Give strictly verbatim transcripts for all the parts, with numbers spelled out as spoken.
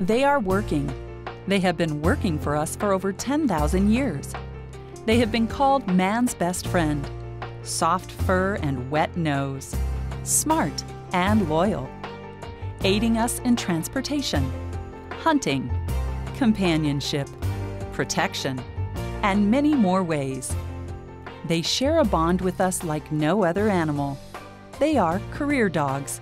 They are working. They have been working for us for over ten thousand years. They have been called man's best friend. Soft fur and wet nose. Smart and loyal. Aiding us in transportation, hunting, companionship, protection, and many more ways. They share a bond with us like no other animal. They are career dogs.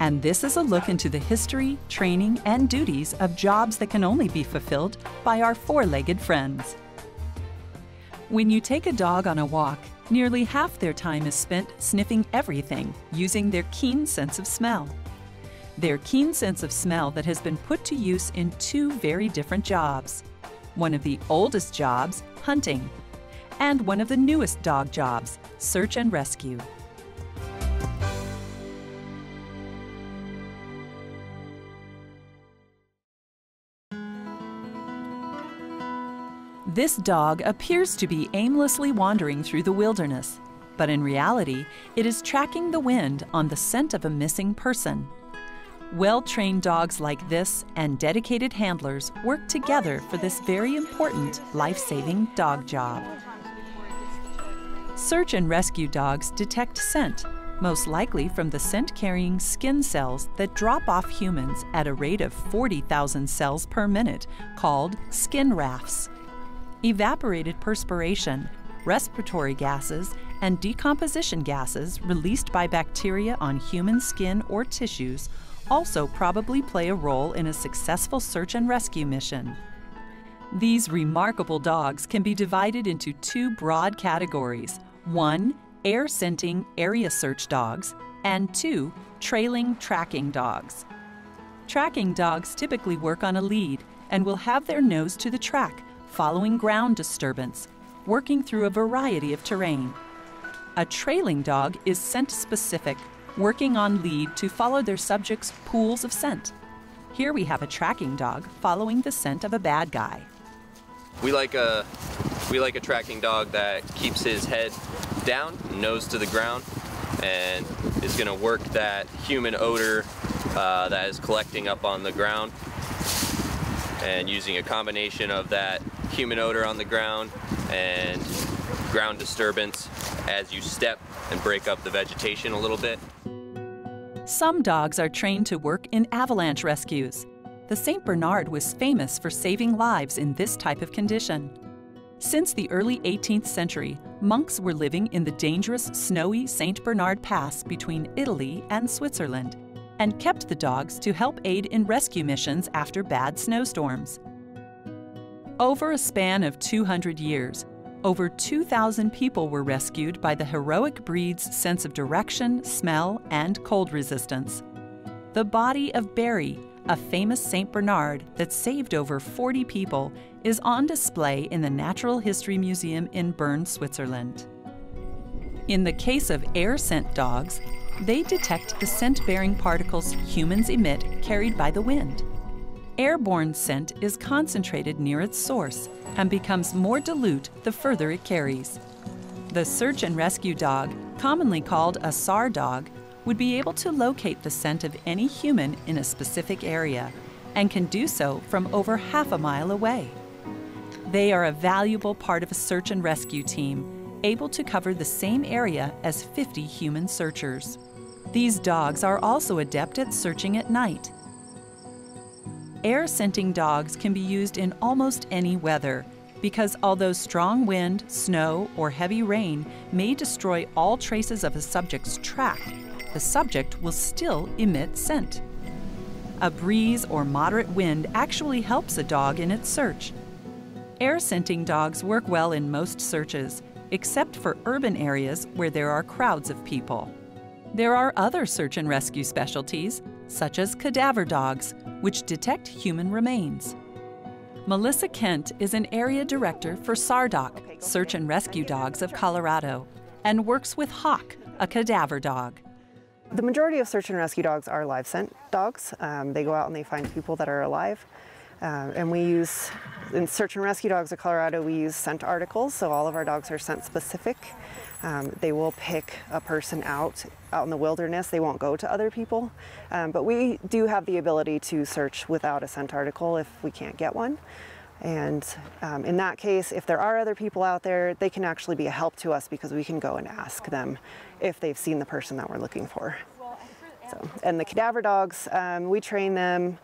And this is a look into the history, training, and duties of jobs that can only be fulfilled by our four-legged friends. When you take a dog on a walk, nearly half their time is spent sniffing everything using their keen sense of smell. Their keen sense of smell that has been put to use in two very different jobs. One of the oldest jobs, hunting, and one of the newest dog jobs, search and rescue. This dog appears to be aimlessly wandering through the wilderness, but in reality, it is tracking the wind on the scent of a missing person. Well-trained dogs like this and dedicated handlers work together for this very important life-saving dog job. Search and rescue dogs detect scent, most likely from the scent-carrying skin cells that drop off humans at a rate of forty thousand cells per minute, called skin rafts. Evaporated perspiration, respiratory gases, and decomposition gases released by bacteria on human skin or tissues also probably play a role in a successful search and rescue mission. These remarkable dogs can be divided into two broad categories. One, air-scenting area search dogs, and two, trailing tracking dogs. Tracking dogs typically work on a lead and will have their nose to the track, following ground disturbance, working through a variety of terrain. A trailing dog is scent-specific, working on lead to follow their subjects' pools of scent. Here we have a tracking dog following the scent of a bad guy. We like a, we like a tracking dog that keeps his head down, nose to the ground, and is gonna work that human odor uh, that is collecting up on the ground, and using a combination of that human odor on the ground and ground disturbance as you step and break up the vegetation a little bit. Some dogs are trained to work in avalanche rescues. The Saint Bernard was famous for saving lives in this type of condition. Since the early eighteenth century, monks were living in the dangerous snowy Saint Bernard Pass between Italy and Switzerland, and kept the dogs to help aid in rescue missions after bad snowstorms. Over a span of two hundred years, over two thousand people were rescued by the heroic breed's sense of direction, smell, and cold resistance. The body of Barry, a famous Saint Bernard that saved over forty people, is on display in the Natural History Museum in Bern, Switzerland. In the case of air scent dogs, they detect the scent-bearing particles humans emit carried by the wind. Airborne scent is concentrated near its source and becomes more dilute the further it carries. The search and rescue dog, commonly called a SARDOC, would be able to locate the scent of any human in a specific area and can do so from over half a mile away. They are a valuable part of a search and rescue team, able to cover the same area as fifty human searchers. These dogs are also adept at searching at night. Air-scenting dogs can be used in almost any weather because although strong wind, snow, or heavy rain may destroy all traces of a subject's track, the subject will still emit scent. A breeze or moderate wind actually helps a dog in its search. Air-scenting dogs work well in most searches, except for urban areas where there are crowds of people. There are other search and rescue specialties, such as cadaver dogs, which detect human remains. Melissa Kent is an area director for SARDOC, Search and Rescue Dogs of Colorado, and works with Hawk, a cadaver dog. The majority of search and rescue dogs are live scent dogs. Um, they go out and they find people that are alive. Um, and we use, in search and rescue dogs of Colorado, we use scent articles, so all of our dogs are scent specific. Um, they will pick a person out, out in the wilderness. They won't go to other people. Um, but we do have the ability to search without a scent article if we can't get one. And um, in that case, if there are other people out there, they can actually be a help to us because we can go and ask them if they've seen the person that we're looking for. So, and the cadaver dogs, um, we train them.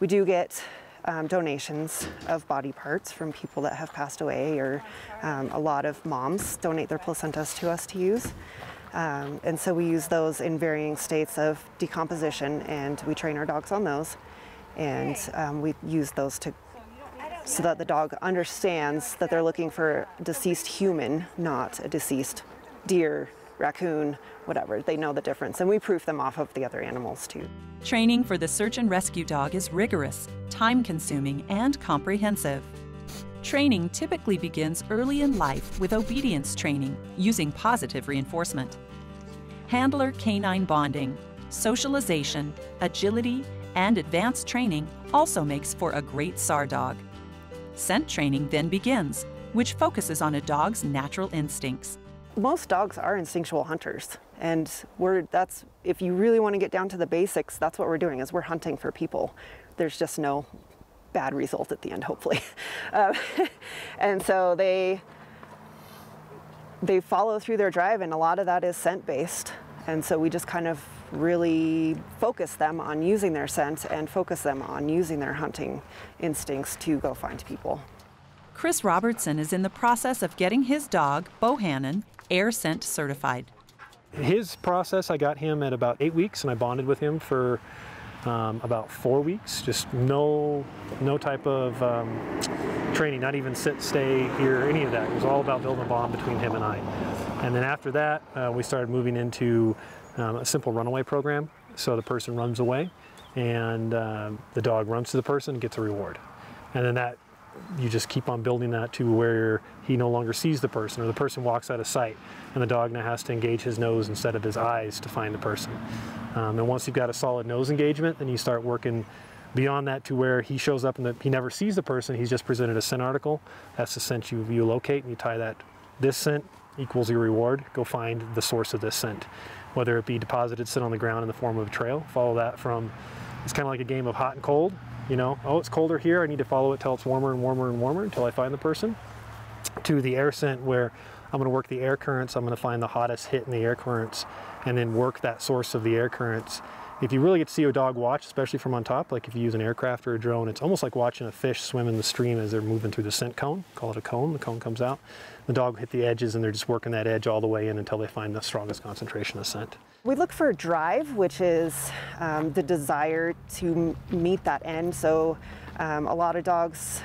We do get Um, donations of body parts from people that have passed away, or um, a lot of moms donate their placentas to us to use. Um, and so we use those in varying states of decomposition, and we train our dogs on those. And um, we use those to so that the dog understands that they're looking for a deceased human, not a deceased deer, raccoon, whatever. They know the difference, and we proof them off of the other animals too. Training for the search and rescue dog is rigorous, time-consuming, and comprehensive. Training typically begins early in life with obedience training using positive reinforcement, handler canine bonding, socialization, agility, and advanced training also makes for a great SARDOC. Scent training then begins, which focuses on a dog's natural instincts. Most dogs are instinctual hunters, and we're, that's, if you really want to get down to the basics, that's what we're doing, is we're hunting for people. There's just no bad result at the end, hopefully. Um, and so they, they follow through their drive, and a lot of that is scent-based. And so we just kind of really focus them on using their scent and focus them on using their hunting instincts to go find people. Chris Robertson is in the process of getting his dog, Bohannon, air scent certified. His process, I got him at about eight weeks, and I bonded with him for um, about four weeks. Just no, no type of um, training, not even sit, stay, here, any of that. It was all about building a bond between him and I. And then after that, uh, we started moving into um, a simple runaway program. So the person runs away, and uh, the dog runs to the person and gets a reward. And then that, you just keep on building that to where he no longer sees the person, or the person walks out of sight, and the dog now has to engage his nose instead of his eyes to find the person. Um, and once you've got a solid nose engagement, then you start working beyond that to where he shows up and the, he never sees the person. He's just presented a scent article. That's the scent you, you locate, and you tie that. This scent equals your reward. Go find the source of this scent, whether it be deposited scent on the ground in the form of a trail. Follow that from, it's kind of like a game of hot and cold. You know, oh, it's colder here, I need to follow it till it's warmer and warmer and warmer until I find the person, to the air scent where I'm going to work the air currents, I'm going to find the hottest hit in the air currents, and then work that source of the air currents. If you really get to see a dog watch, especially from on top, like if you use an aircraft or a drone, it's almost like watching a fish swim in the stream as they're moving through the scent cone. Call it a cone, the cone comes out. The dog hit the edges, and they're just working that edge all the way in until they find the strongest concentration of scent. We look for drive, which is um, the desire to meet that end. So um, a lot of dogs,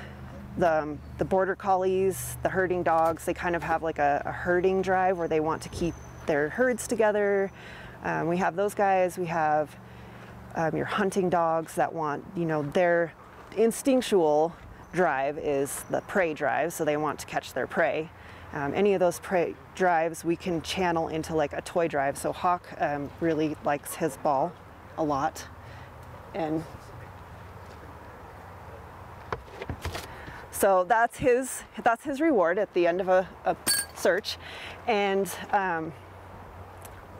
the, the border collies, the herding dogs, they kind of have like a, a herding drive where they want to keep their herds together. Um, we have those guys, we have Um, your hunting dogs that want, you know, their instinctual drive is the prey drive, so they want to catch their prey. Um, any of those prey drives we can channel into like a toy drive. So Hawk um, really likes his ball a lot, and so that's his that's his reward at the end of a, a search. And um,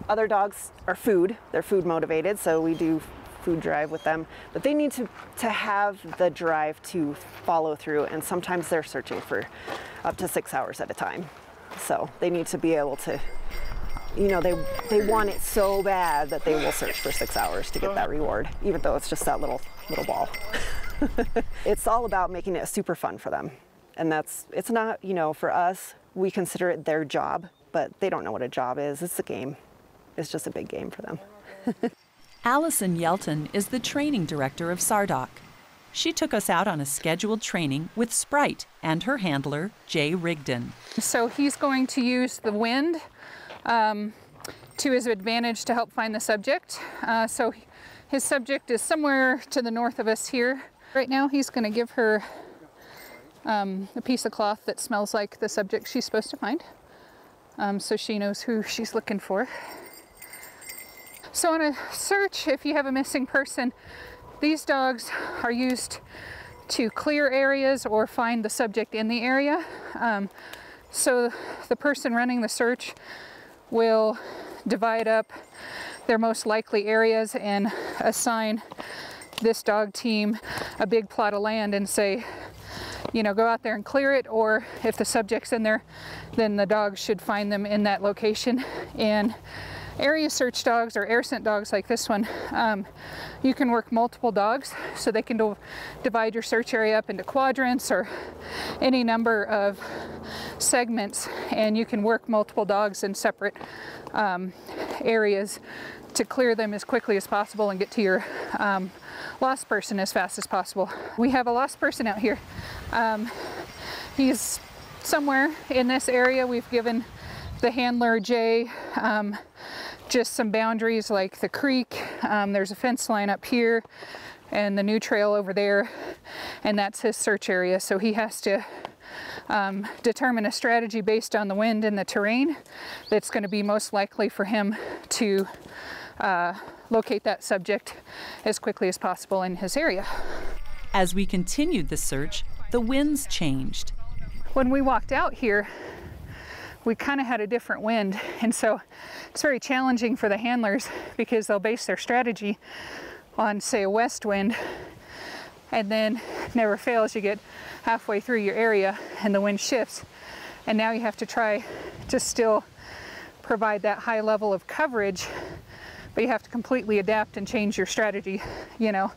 other dogs are food. They're food motivated, so we do food drive with them, but they need to, to have the drive to follow through, and sometimes they're searching for up to six hours at a time. So they need to be able to, you know, they, they want it so bad that they will search for six hours to get that reward, even though it's just that little, little ball. It's all about making it super fun for them. And that's, it's not, you know, for us, we consider it their job, but they don't know what a job is. It's a game. It's just a big game for them. Allison Yelton is the training director of SARDOC. She took us out on a scheduled training with Sprite and her handler, Jay Rigdon. So he's going to use the wind um, to his advantage to help find the subject. Uh, so his subject is somewhere to the north of us here. Right now he's going to give her um, a piece of cloth that smells like the subject she's supposed to find, um, so she knows who she's looking for. So in a search, if you have a missing person, these dogs are used to clear areas or find the subject in the area. Um, so the person running the search will divide up their most likely areas and assign this dog team a big plot of land and say, you know, go out there and clear it, or if the subject's in there, then the dogs should find them in that location. And area search dogs or air scent dogs like this one, um, you can work multiple dogs, so they can do, divide your search area up into quadrants or any number of segments, and you can work multiple dogs in separate um, areas to clear them as quickly as possible and get to your um, lost person as fast as possible. We have a lost person out here. Um, he's somewhere in this area. We've given the handler, Jay, um, just some boundaries like the creek. Um, there's a fence line up here and the new trail over there, and that's his search area. So he has to Um, determine a strategy based on the wind and the terrain that's going to be most likely for him to uh, locate that subject as quickly as possible in his area. As we continued the search, the winds changed. When we walked out here, we kind of had a different wind, and so it's very challenging for the handlers because they'll base their strategy on, say, a west wind, and then never fails, you get halfway through your area and the wind shifts, and now you have to try to still provide that high level of coverage, but you have to completely adapt and change your strategy, you know,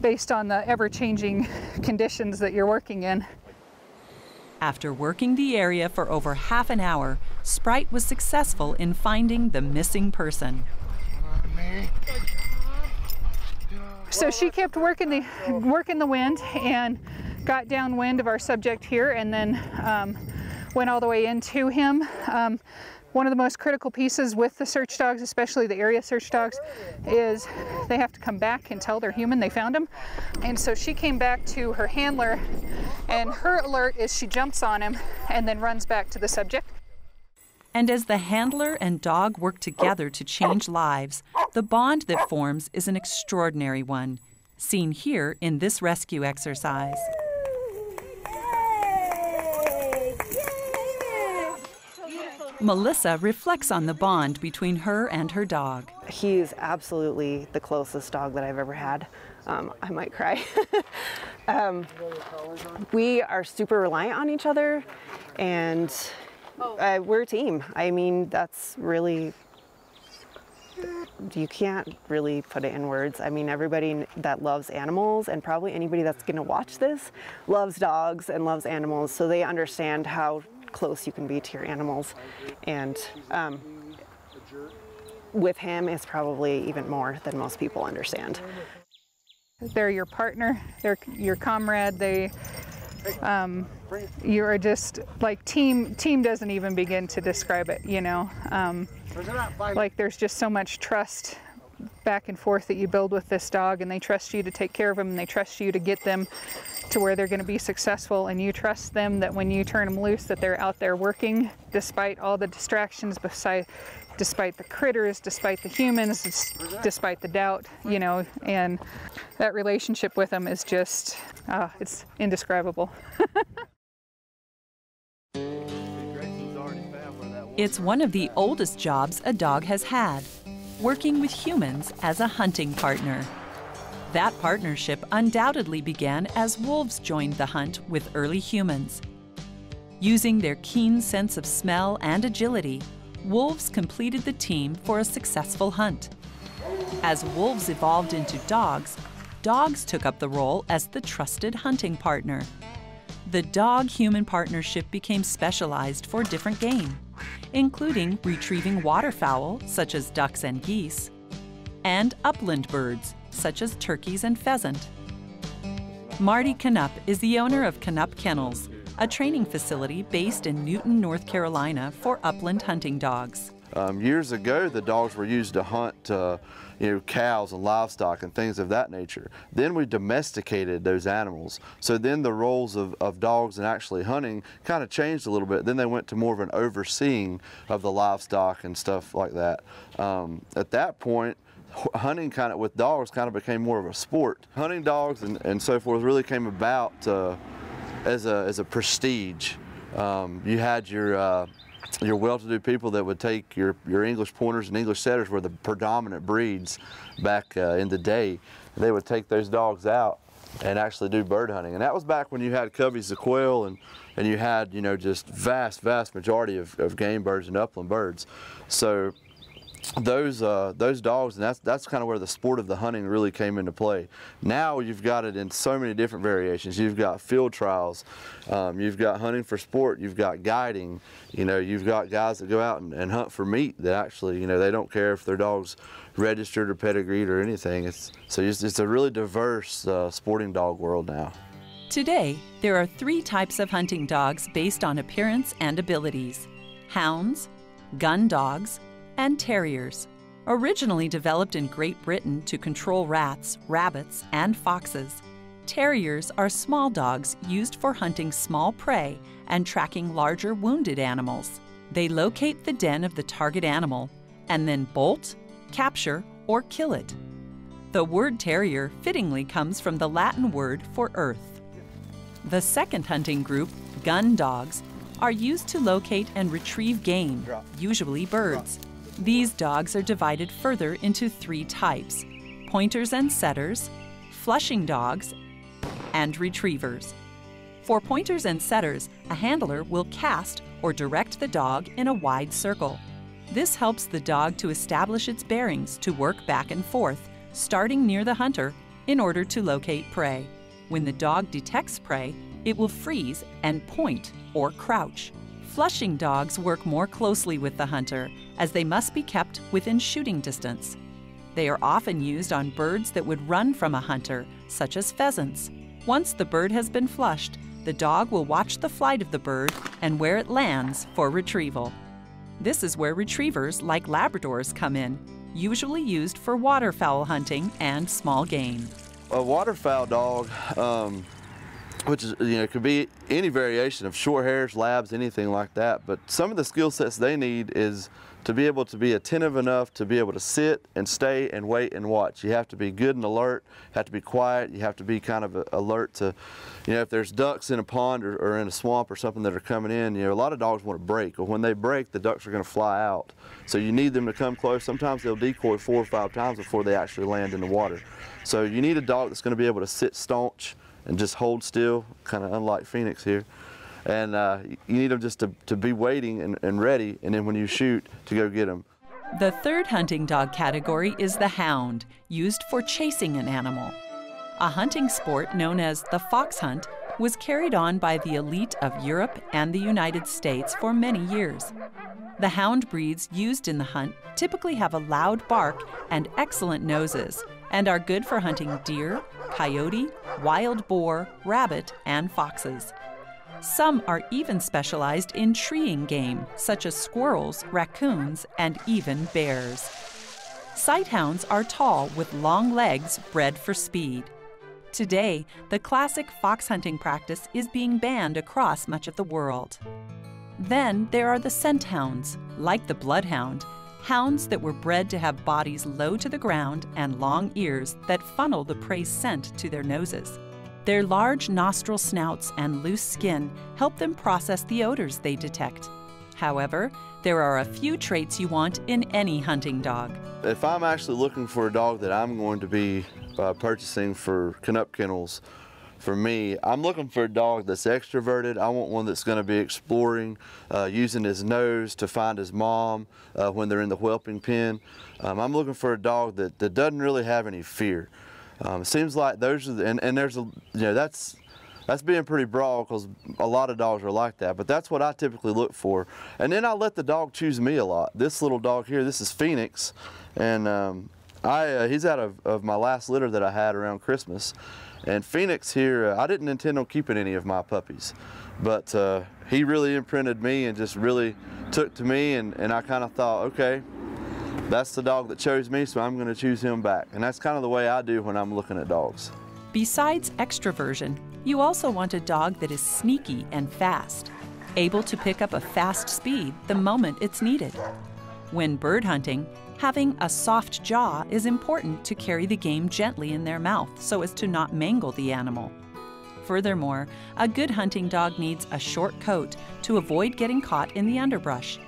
based on the ever-changing conditions that you're working in. After working the area for over half an hour, Sprite was successful in finding the missing person. So she kept working the working the wind and got downwind of our subject here, and then um, went all the way into him. Um, one of the most critical pieces with the search dogs, especially the area search dogs, is they have to come back and tell their human they found him. And so she came back to her handler, and her alert is she jumps on him and then runs back to the subject. And as the handler and dog work together to change lives, the bond that forms is an extraordinary one, seen here in this rescue exercise. Melissa reflects on the bond between her and her dog. He is absolutely the closest dog that I've ever had. Um, I might cry. um, we are super reliant on each other, and Uh, we're a team. I mean, that's really, you can't really put it in words. I mean, everybody that loves animals, and probably anybody that's going to watch this, loves dogs and loves animals, so they understand how close you can be to your animals. And um, with him, it's probably even more than most people understand. They're your partner, they're your comrade, they Um, you are just like team team doesn't even begin to describe it, you know, um, like there's just so much trust back and forth that you build with this dog, and they trust you to take care of them, and they trust you to get them to where they're going to be successful, and you trust them that when you turn them loose that they're out there working despite all the distractions, beside, despite the critters, despite the humans, despite the doubt, you know, and that relationship with them is just, uh, it's indescribable. It's one of the oldest jobs a dog has had, working with humans as a hunting partner. That partnership undoubtedly began as wolves joined the hunt with early humans. Using their keen sense of smell and agility, wolves completed the team for a successful hunt. As wolves evolved into dogs, dogs took up the role as the trusted hunting partner. The dog-human partnership became specialized for different game, including retrieving waterfowl, such as ducks and geese, and upland birds, such as turkeys and pheasant. Marty Knupp is the owner of Knupp Kennels, a training facility based in Newton, North Carolina, for upland hunting dogs. Um, years ago, the dogs were used to hunt uh, you know, cows and livestock and things of that nature. Then we domesticated those animals. So then the roles of, of dogs and actually hunting kind of changed a little bit. Then they went to more of an overseeing of the livestock and stuff like that. Um, at that point, hunting kind of with dogs kind of became more of a sport. Hunting dogs and, and so forth really came about uh, as, a, as a prestige. Um, you had your uh, your well-to-do people that would take your, your English pointers and English setters were the predominant breeds back uh, in the day. They would take those dogs out and actually do bird hunting. And that was back when you had coveys of quail and, and you had, you know, just vast, vast majority of, of game birds and upland birds. So those uh, those dogs, and that's, that's kind of where the sport of the hunting really came into play. Now you've got it in so many different variations. You've got field trials, um, you've got hunting for sport, you've got guiding, you know, you've got guys that go out and, and hunt for meat that actually, you know, they don't care if their dog's registered or pedigreed or anything. It's, so it's, it's a really diverse uh, sporting dog world now. Today, there are three types of hunting dogs based on appearance and abilities: hounds, gun dogs, and terriers, originally developed in Great Britain to control rats, rabbits, and foxes. Terriers are small dogs used for hunting small prey and tracking larger wounded animals. They locate the den of the target animal and then bolt, capture, or kill it. The word terrier fittingly comes from the Latin word for earth. The second hunting group, gun dogs, are used to locate and retrieve game, usually birds. These dogs are divided further into three types: pointers and setters, flushing dogs, and retrievers. For pointers and setters, a handler will cast or direct the dog in a wide circle. This helps the dog to establish its bearings to work back and forth, starting near the hunter, in order to locate prey. When the dog detects prey, it will freeze and point or crouch. Flushing dogs work more closely with the hunter, as they must be kept within shooting distance. They are often used on birds that would run from a hunter, such as pheasants. Once the bird has been flushed, the dog will watch the flight of the bird and where it lands for retrieval. This is where retrievers like Labradors come in, usually used for waterfowl hunting and small game. A waterfowl dog, um... which is, you know, could be any variation of short hairs, labs, anything like that. But some of the skill sets they need is to be able to be attentive enough to be able to sit and stay and wait and watch. You have to be good and alert, have to be quiet, you have to be kind of alert to, you know, if there's ducks in a pond or, or in a swamp or something that are coming in, you know, a lot of dogs want to break. Well, when they break, the ducks are going to fly out. So you need them to come close. Sometimes they'll decoy four or five times before they actually land in the water. So you need a dog that's going to be able to sit staunch and just hold still, kind of unlike Phoenix here. And uh, you need them just to, to be waiting and, and ready, and then when you shoot, to go get them. The third hunting dog category is the hound, used for chasing an animal. A hunting sport known as the fox hunt was carried on by the elite of Europe and the United States for many years. The hound breeds used in the hunt typically have a loud bark and excellent noses, and are good for hunting deer, coyote, wild boar, rabbit, and foxes. Some are even specialized in treeing game, such as squirrels, raccoons, and even bears. Sighthounds are tall with long legs bred for speed. Today, the classic fox hunting practice is being banned across much of the world. Then there are the scent hounds, like the bloodhound, hounds that were bred to have bodies low to the ground and long ears that funnel the prey's scent to their noses. Their large nostril snouts and loose skin help them process the odors they detect. However, there are a few traits you want in any hunting dog. If I'm actually looking for a dog that I'm going to be uh, purchasing for Knupp Kennels, for me, I'm looking for a dog that's extroverted. I want one that's going to be exploring, uh, using his nose to find his mom uh, when they're in the whelping pen. Um, I'm looking for a dog that, that doesn't really have any fear. Um, it seems like those are, the, and, and there's, a, you know, that's, that's being pretty broad because a lot of dogs are like that, but that's what I typically look for. And then I let the dog choose me a lot. This little dog here, this is Phoenix, and um, I, uh, he's out of, of my last litter that I had around Christmas. And Phoenix here, uh, I didn't intend on keeping any of my puppies, but uh, he really imprinted me and just really took to me, and, and I kind of thought, okay, that's the dog that chose me, so I'm going to choose him back. And that's kind of the way I do when I'm looking at dogs. Besides extroversion, you also want a dog that is sneaky and fast, able to pick up a fast speed the moment it's needed. When bird hunting, having a soft jaw is important to carry the game gently in their mouth so as to not mangle the animal. Furthermore, a good hunting dog needs a short coat to avoid getting caught in the underbrush.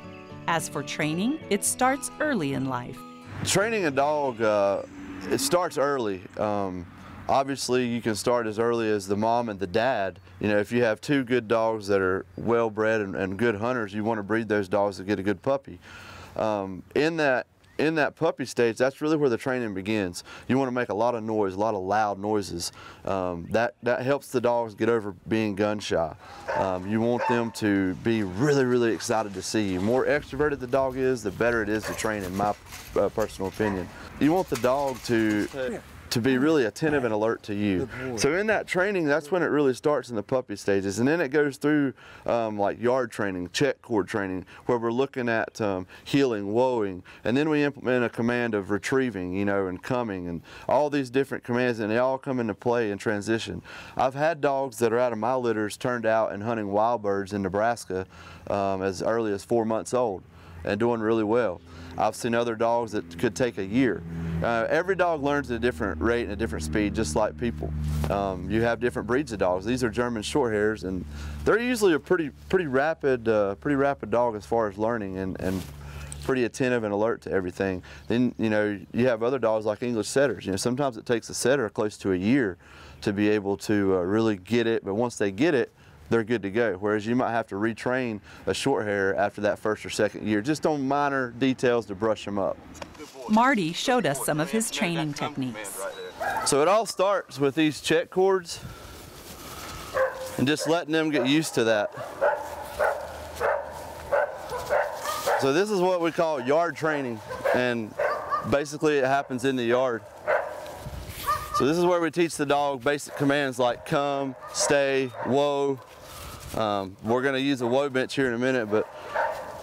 As for training, it starts early in life. Training a dog, uh, it starts early. Um, obviously, you can start as early as the mom and the dad. You know, if you have two good dogs that are well-bred and, and good hunters, you want to breed those dogs to get a good puppy. Um, in that in that puppy stage, that's really where the training begins. You want to make a lot of noise, a lot of loud noises. Um, that, that helps the dogs get over being gun shy. Um, you want them to be really, really excited to see you. The more extroverted the dog is, the better it is to train, in my uh, personal opinion. You want the dog to, to be really attentive and alert to you. So in that training, that's when it really starts in the puppy stages. And then it goes through um, like yard training, check cord training, where we're looking at um, heeling, woeing, and then we implement a command of retrieving, you know, and coming, and all these different commands, and they all come into play in transition. I've had dogs that are out of my litters turned out and hunting wild birds in Nebraska um, as early as four months old and doing really well. I've seen other dogs that could take a year. Uh, every dog learns at a different rate and a different speed, just like people. Um, you have different breeds of dogs. These are German Shorthairs, and they're usually a pretty, pretty rapid, uh, pretty rapid dog as far as learning, and, and pretty attentive and alert to everything. Then you know you have other dogs like English Setters. You know sometimes it takes a setter close to a year to be able to uh, really get it, but once they get it, they're good to go. Whereas you might have to retrain a Shorthair after that first or second year, just on minor details to brush them up. Marty showed us some of his training techniques. So it all starts with these check cords and just letting them get used to that. So this is what we call yard training, and basically it happens in the yard. So this is where we teach the dog basic commands like come, stay, whoa. Um, we're gonna use a whoa bench here in a minute, but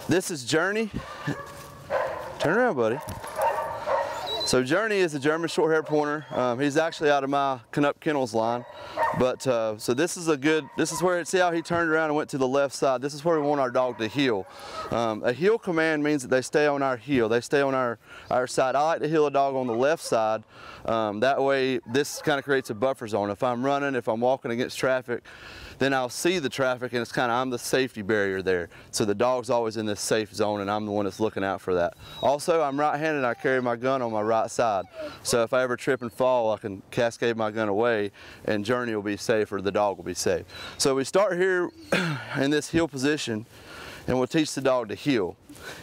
this is Journey. Turn around, buddy. So Journey is a German Shorthair pointer. Um, he's actually out of my Knupp Kennels line. But uh, so this is a good, this is where, see how he turned around and went to the left side. This is where we want our dog to heel. Um, a heel command means that they stay on our heel. They stay on our, our side. I like to heel a dog on the left side. Um, that way, this kind of creates a buffer zone. If I'm running, if I'm walking against traffic, then I'll see the traffic, and it's kind of, I'm the safety barrier there. So the dog's always in this safe zone, and I'm the one that's looking out for that. Also, I'm right-handed, I carry my gun on my right side. So if I ever trip and fall, I can cascade my gun away, and Journey will be safe, or the dog will be safe. So we start here in this heel position, and we'll teach the dog to heel.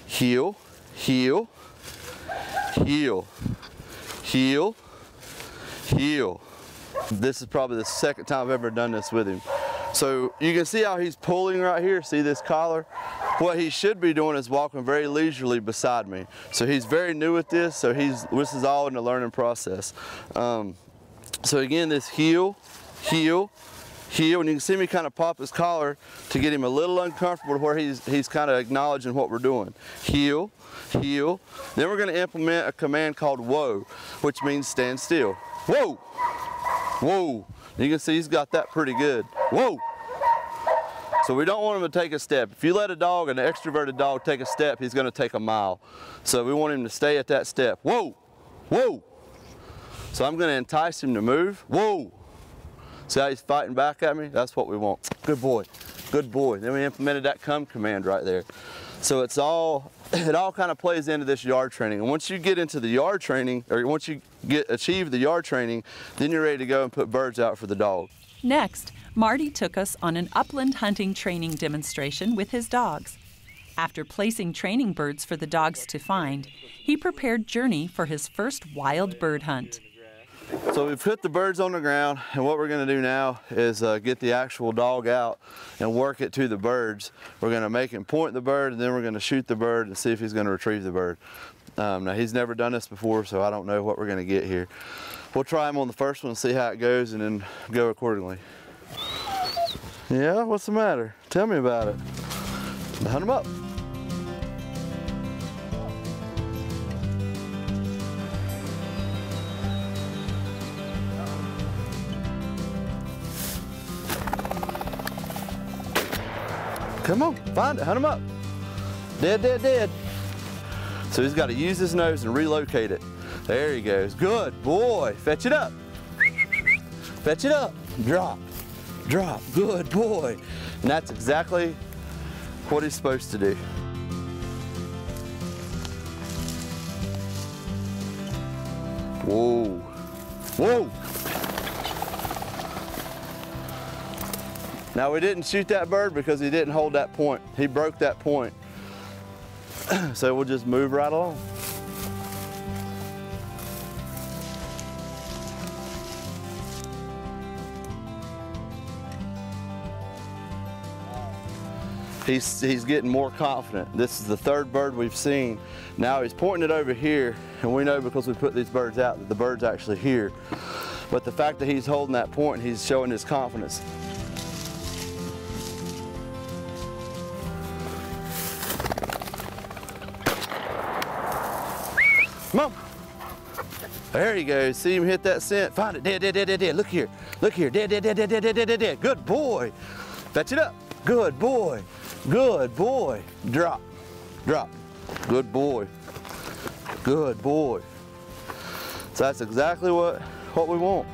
Heel, heel, heel, heel, heel. This is probably the second time I've ever done this with him. So you can see how he's pulling right here, see this collar? What he should be doing is walking very leisurely beside me. So he's very new at this, so he's, this is all in the learning process. Um, so again, this heel, heel, heel, and you can see me kind of pop his collar to get him a little uncomfortable where he's, he's kind of acknowledging what we're doing. Heel, heel. Then we're gonna implement a command called whoa, which means stand still. Whoa, whoa. You can see he's got that pretty good. Whoa! So we don't want him to take a step. If you let a dog, an extroverted dog, take a step, he's gonna take a mile. So we want him to stay at that step. Whoa! Whoa! So I'm gonna entice him to move. Whoa! See how he's fighting back at me? That's what we want. Good boy. Good boy. Then we implemented that come command right there. So it's all, it all kind of plays into this yard training. And once you get into the yard training, or once you get achieve the yard training, then you're ready to go and put birds out for the dog. Next, Marty took us on an upland hunting training demonstration with his dogs. After placing training birds for the dogs to find, he prepared Journey for his first wild bird hunt. So we've put the birds on the ground, and what we're going to do now is uh, get the actual dog out and work it to the birds. We're going to make him point the bird, and then we're going to shoot the bird and see if he's going to retrieve the bird. Um, now, he's never done this before, so I don't know what we're going to get here. We'll try him on the first one and see how it goes, and then go accordingly. Yeah, what's the matter? Tell me about it. Hunt him up. Come on, find it, hunt him up. Dead, dead, dead. So he's got to use his nose and relocate it. There he goes. Good boy. Fetch it up. Fetch it up. Drop. Drop. Good boy. And that's exactly what he's supposed to do. Whoa. Whoa. Now we didn't shoot that bird because he didn't hold that point. He broke that point. So we'll just move right along. He's, he's getting more confident. This is the third bird we've seen. Now he's pointing it over here, and we know because we put these birds out that the bird's actually here. But the fact that he's holding that point, he's showing his confidence. Come on. There he goes. See him hit that scent. Find it. Dead, dead, dead, dead, dead. Look here. Look here. Dead, dead, dead, dead, dead, dead, dead, dead. Good boy. Fetch it up. Good boy. Good boy. Drop. Drop. Good boy. Good boy. So that's exactly what, what we want.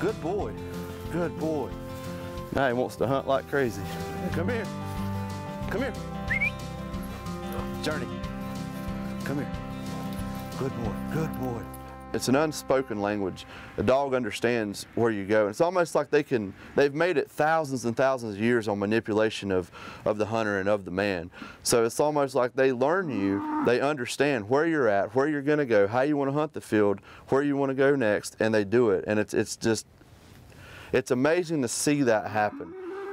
Good boy. Good boy. Now he wants to hunt like crazy. Come here. Come here. Journey. Come here. Good boy, good boy. It's an unspoken language. The dog understands where you go. And it's almost like they can, they've made it thousands and thousands of years on manipulation of, of the hunter and of the man. So it's almost like they learn you, they understand where you're at, where you're gonna go, how you wanna hunt the field, where you wanna go next, and they do it. And it's, it's just, it's amazing to see that happen.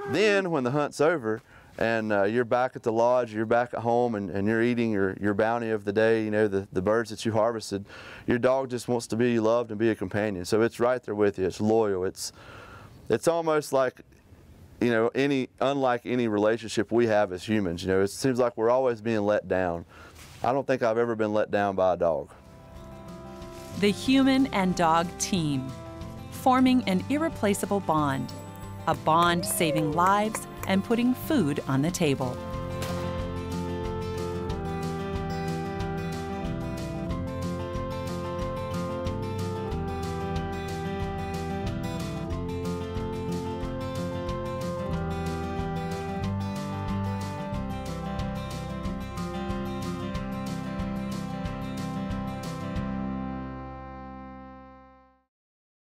Then when the hunt's over, and uh, you're back at the lodge, you're back at home, and, and you're eating your, your bounty of the day, you know, the, the birds that you harvested, your dog just wants to be loved and be a companion. So it's right there with you, it's loyal. It's, it's almost like, you know, any, unlike any relationship we have as humans, you know, it seems like we're always being let down. I don't think I've ever been let down by a dog. The human and dog team, forming an irreplaceable bond, a bond saving lives and putting food on the table.